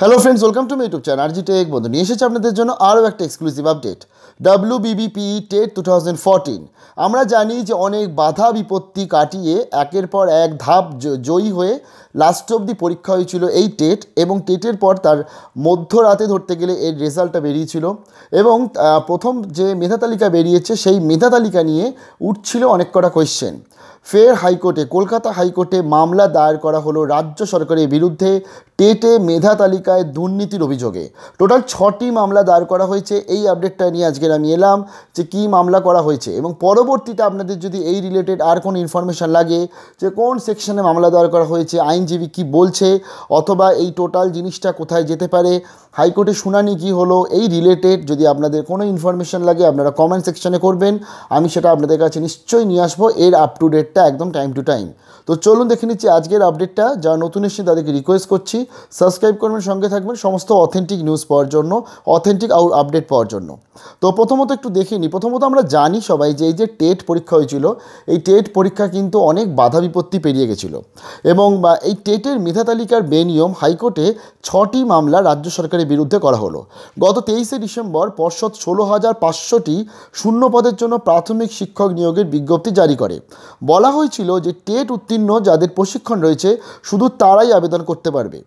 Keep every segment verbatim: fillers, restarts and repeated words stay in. Hello friends welcome to my YouTube channel RG tech बंधु निये एसेछि आपनादेर जोन्नो आरो एकटा exclusive update WBB TET two thousand fourteen आमरा जानी जे अनेक बाधा विपत्ति काटिए एकेर पर एक धाप जयी हये लास्ट अब्दि परीक्षा हयेछिलो एई टेट एबं टेटेर पर तार मध्यराते धरते गेले एर रेजाल्टटा बेरियेछिलो एबं प्रथम जे मेधा तालिका बेरियेछे सेई मेधा तालिका निये उठछिलो अनेक कटा कोश्चेन। फिर हाईकोर्टे कलकाता हाईकोर्टे मामला दायर करा हलो राज्य सरकारेर बिरुद्धे टेटे मेधा तालिकाय दुर्नीतिर अभियोगे। टोटाल छटी मामला दायर करा हयेछे। एई आपडेटटा निये आजके आमि एलाम जे कि मामला करा हयेछे एबं परबर्तीते आपनादेर जोदि एई रिलेटेड आर कोनो इनफरमेशन लागे जे कोन सेक्शने मामला दायर करा हयेछे आईनजीवी कि बोलछे अथवा एई टोटाल जिनिसटा कोथाय जेते पारे हाईकोर्टे शुनानी कि हलो एई रिलेटेड जोदि आपनादेर कोनो इनफरमेशन लागे आपनारा कमेंट सेक्शने करबेन आमि सेटा आपनादेर काछे निश्चयई निये आसबो एर आप टू डेट एकदम टाइम टू टाइम। तो चलुन देखे निच्छी आजकेर आपडेटटा जारा नतुन एसेछेन तादेरके रिक्वेस्ट करछि सबसक्राइब करबेन संगे थाकबेन समस्त अथेंटिक निউজ पाওয়ার জন্য অথেন্টিক আর আপডেট পাওয়ার জন্য। তো প্রথমত একটু দেখে নি প্রথমত আমরা জানি সবাই যে এই যে টেট পরীক্ষা হয়েছিল এই টেট পরীক্ষা কিন্তু অনেক বাধা বিপত্তি পেরিয়ে গিয়েছিল এবং এই টেটের মেধা তালিকার বেনিয়ম হাইকোর্টে ছটি মামলা রাজ্য সরকারের বিরুদ্ধে করা হলো। গত তেইশে ডিসেম্বর পর্ষদ ষোলো হাজার পাঁচশোটি শূন্য পদের জন্য প্রাথমিক শিক্ষক নিয়োগের বিজ্ঞপ্তি জারি করে। বলা হয়েছিল যে টেট উত্তীর্ণ যাদের প্রশিক্ষণ রয়েছে শুধু তারাই আবেদন করতে পারবে।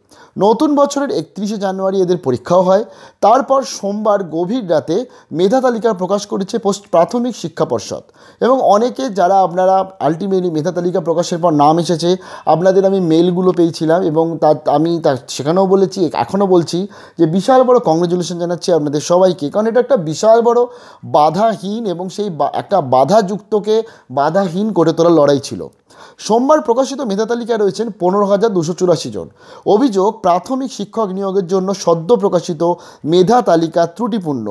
নতুন বছরের একত্রিশে জানুয়ারি এদের পরীক্ষাও হয়। তারপর সোমবার গভীর রাতে মেধা তালিকা প্রকাশ করেছে পোস্ট প্রাথমিক শিক্ষা পর্ষদ এবং অনেকে যারা আপনারা আলটিমেটলি মেধা তালিকা প্রকাশের পর নাম এসেছে আপনাদের আমি মেলগুলো পেয়েছিলাম এবং তা আমি তা সেখানেও বলেছি এখনও বলছি যে বিশাল বড় কংগ্রেচুলেশন জানাচ্ছি আপনাদের সবাইকে, কারণ এটা একটা বিশাল বড় বাধাহীন এবং সেই একটা বাধাযুক্তকে বাধাহীন করে তোলার লড়াই ছিল। সোমবার প্রকাশিত মেধা তালিকায় রয়েছেন পনেরো হাজার দুশো চুরাশি জন। অভিযোগ প্রাথমিক শিক্ষক নিয়োগের জন্য সদ্য প্রকাশিত মেধা তালিকা ত্রুটিপূর্ণ,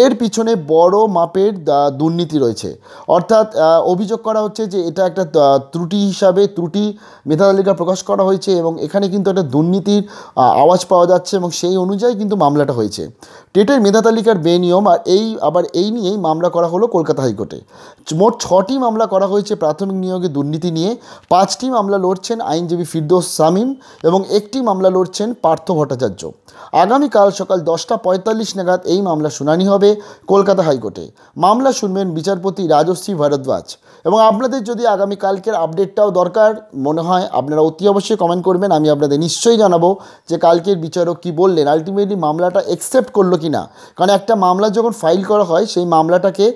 এর পিছনে বড় মাপের দুর্নীতি রয়েছে। অর্থাৎ অভিযোগ করা হচ্ছে যে এটা একটা ত্রুটি হিসাবে ত্রুটি মেধা তালিকা প্রকাশ করা হয়েছে এবং এখানে কিন্তু একটা দুর্নীতির আওয়াজ পাওয়া যাচ্ছে এবং সেই অনুযায়ী কিন্তু মামলাটা হয়েছে। টেটের মেধা তালিকার বেনিয়ম আর এই আবার এই নিয়েই মামলা করা হলো কলকাতা হাইকোর্টে। মোট ছটি মামলা করা হয়েছে প্রাথমিক নিয়োগে দুর্নীতি নিয়ে। পাঁচটি মামলা লড়ছেন আইনজীবী ফিরদৌস শামীম এবং একটি মামলা লড়ছেন পার্থ ভট্টাচার্য। আগামীকাল সকাল দশটা পঁয়তাল্লিশ নাগাদ এই মামলা শুনানি হবে কলকাতা হাইকোর্টে। মামলা শুনবেন বিচারপতি রাজশ্রী ভরদ্বাজ। এবং আপনাদের যদি আগামীকালকের আপডেটটাও দরকার মনে হয় আপনারা অতি অবশ্যই কমেন্ট করবেন, আমি আপনাদের নিশ্চয়ই জানাবো যে কালকের বিচারক কী বললেন, আলটিমেটলি মামলাটা অ্যাকসেপ্ট করলো কি না। কারণ একটা মামলা যখন ফাইল করা হয় সেই মামলাটাকে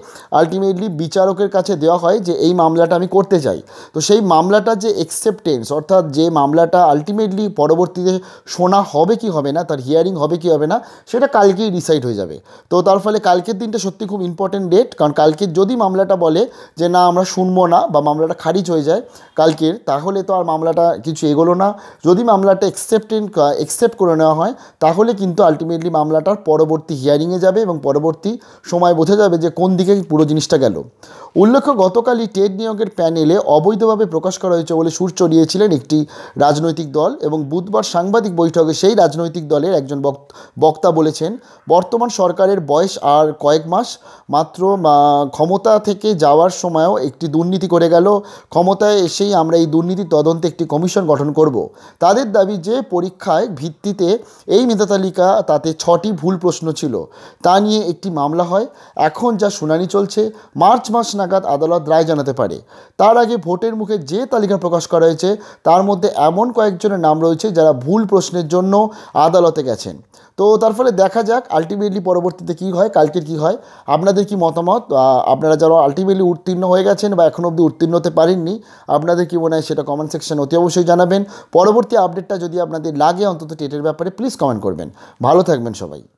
আলটিমেটলি বিচারকের কাছে দেওয়া হয় যে এই মামলাটা আমি করতে চাই। তো সেই মামলাটা যে অ্যাকসেপ্টেন্স অর্থাৎ যে মামলাটা আলটিমেটলি পরবর্তীতে শোনা হবে কি হবে না, তার হিয়ারিং হবে কি হবে না, সেটা কালকেই ডিসাইড হয়ে যাবে। তো তার ফলে কালকের দিনটা সত্যি খুব ইম্পর্টেন্ট ডেট, কারণ কালকে যদি মামলাটা বলে যে না আমরা শুনবো না বা মামলাটা খারিজ হয়ে যায় কালকের, তাহলে তো আর মামলাটা কিছু এগোলো না। যদি মামলাটা অ্যাকসেপ্টেন্ট অ্যাকসেপ্ট করে নেওয়া হয় তাহলে কিন্তু আলটিমেটলি মামলাটার পরবর্তী হিয়ারিংয়ে যাবে এবং পরবর্তী সময় বোঝা যাবে যে কোন দিকে পুরো জিনিসটা গেল। উল্লেখ্য গতকালই টেট নিয়োগের প্যানেলে অবৈধভাবে প্রকাশ করা হয়েছে বলে সুর চড়িয়েছিলেন একটি রাজনৈতিক দল এবং বুধবার সাংবাদিক বৈঠকে সেই রাজনৈতিক দলের একজন বক্তা বলেছেন বর্তমান সরকারের বয়স আর কয়েক মাস মাত্র, ক্ষমতা থেকে যাওয়ার সময়ও একটি দুর্নীতি করে গেল, ক্ষমতায় এসেই আমরা এই দুর্নীতি তদন্তে একটি কমিশন গঠন করব। তাদের দাবি যে পরীক্ষায় ভিত্তিতে এই মেধা তালিকা তাতে ছটি ভুল প্রশ্ন ছিল তা নিয়ে একটি মামলা হয়। এখন যা শুনানি চলছে মার্চ মাস নাগাদ আদালত রায় জানাতে পারে। তার আগে ভোটের মুখে যে তালিকা প্রকাশ করা হয়েছে তার মধ্যে এমন কয়েকজনের নাম রয়েছে যারা ভুল প্রশ্নের জন্য আদালতে গেছেন। তো তার ফলে দেখা যাক আলটিমেটলি পরবর্তীতে কী হয়, কালকের কী হয়। আপনাদের কি মতামত, আপনারা যারা আলটিমেটলি উত্তীর্ণ হয়ে গেছেন বা এখনও অবধি উত্তীর্ণ হতে পারেননি আপনাদের কি মনে হয় সেটা কমেন্ট সেকশানে অতি অবশ্যই জানাবেন। পরবর্তী আপডেটটা যদি আপনাদের লাগে অন্তত টেটের ব্যাপারে প্লিজ কমেন্ট করবেন। ভালো থাকবেন সবাই।